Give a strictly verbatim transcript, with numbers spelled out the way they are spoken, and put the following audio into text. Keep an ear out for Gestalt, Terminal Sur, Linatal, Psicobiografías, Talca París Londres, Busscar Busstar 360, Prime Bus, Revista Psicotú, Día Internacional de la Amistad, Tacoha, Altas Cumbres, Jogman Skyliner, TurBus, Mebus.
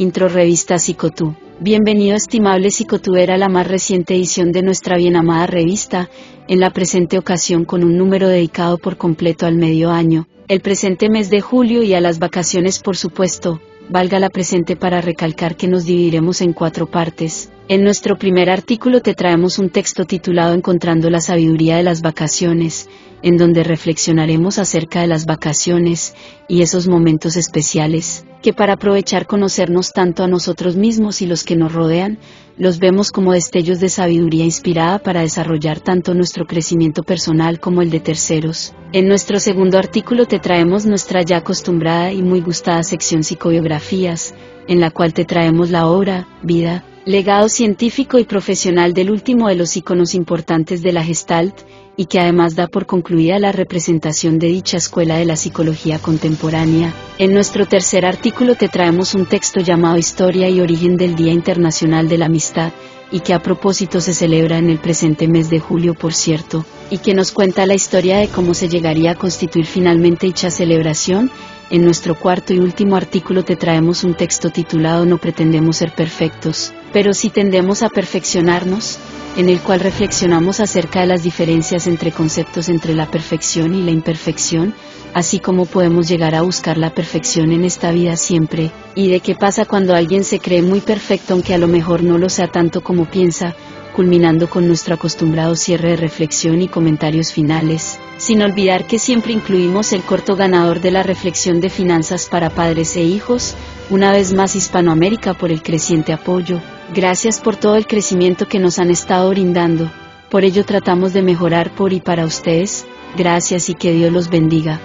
Intro Revista Psicotú. Bienvenido estimable Psicotú, era la más reciente edición de nuestra bien amada revista, en la presente ocasión con un número dedicado por completo al medio año, el presente mes de julio y a las vacaciones por supuesto. Valga la presente para recalcar que nos dividiremos en cuatro partes. En nuestro primer artículo te traemos un texto titulado Encontrando la sabiduría de las vacaciones, en donde reflexionaremos acerca de las vacaciones y esos momentos especiales, que para aprovechar conocernos tanto a nosotros mismos y los que nos rodean, los vemos como destellos de sabiduría inspirada para desarrollar tanto nuestro crecimiento personal como el de terceros. En nuestro segundo artículo te traemos nuestra ya acostumbrada y muy gustada sección Psicobiografías, en la cual te traemos la obra, vida, legado científico y profesional del último de los íconos importantes de la Gestalt, y que además da por concluida la representación de dicha escuela de la psicología contemporánea. En nuestro tercer artículo te traemos un texto llamado Historia y origen del Día Internacional de la Amistad, y que a propósito se celebra en el presente mes de julio por cierto, y que nos cuenta la historia de cómo se llegaría a constituir finalmente dicha celebración. En nuestro cuarto y último artículo te traemos un texto titulado No pretendemos ser perfectos, pero sí tendemos a perfeccionarnos, en el cual reflexionamos acerca de las diferencias entre conceptos entre la perfección y la imperfección, así como podemos llegar a buscar la perfección en esta vida siempre, y de qué pasa cuando alguien se cree muy perfecto aunque a lo mejor no lo sea tanto como piensa, culminando con nuestro acostumbrado cierre de reflexión y comentarios finales, sin olvidar que siempre incluimos el corto ganador de la reflexión de finanzas para padres e hijos, una vez más Hispanoamérica por el creciente apoyo. Gracias por todo el crecimiento que nos han estado brindando, por ello tratamos de mejorar por y para ustedes, gracias y que Dios los bendiga.